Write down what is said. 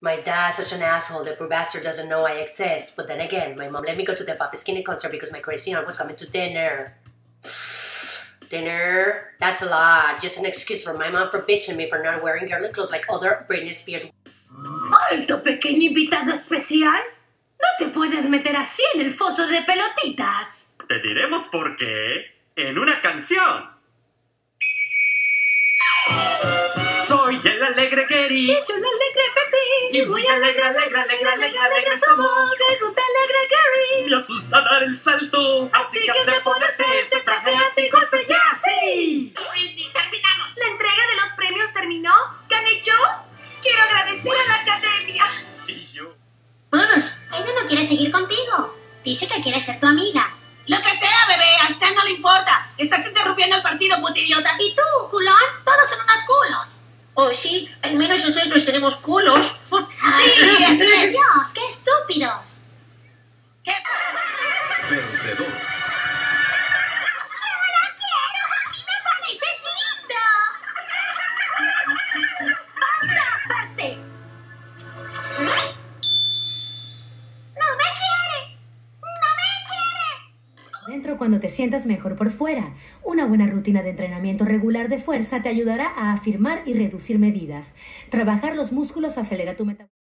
My dad's such an asshole, the poor bastard doesn't know I exist. But then again, my mom let me go to the Papa Skinny concert because my crazy aunt was coming to dinner. Dinner? That's a lot. Just an excuse for my mom for bitching me for not wearing girly clothes like other Britney Spears. ¡Alto, pequeño invitado especial! ¡No te puedes meter así en el foso de pelotitas! Te diremos por qué en una canción. Soy el alegre Gary. Y yo el alegre Betty. Y muy alegre somos. Pregunta alegre Gary. Me asusta dar el salto. Así que has de ponerte este traje a ti golpe ya. ¡Sí! Britney, terminamos. La entrega de los premios terminó. ¿Qué han hecho? Quiero agradecer a la academia. Y yo. Vamos. Ella no quiere seguir contigo. Dice que quiere ser tu amiga. Lo que sea, bebé, a Stan no le importa. Estás interrumpiendo el partido, puto idiota. ¿Y tú, culón? Todos son unos culos. Oh, sí, al menos nosotros tenemos culos. Sí, es de Dios, qué estúpidos. ¿Qué? Perdedor. ¡Yo lo quiero! ¡Aquí me parece lindo! ¡Basta, aparte! Cuando te sientas mejor por fuera. Una buena rutina de entrenamiento regular de fuerza te ayudará a afirmar y reducir medidas. Trabajar los músculos acelera tu metabolismo.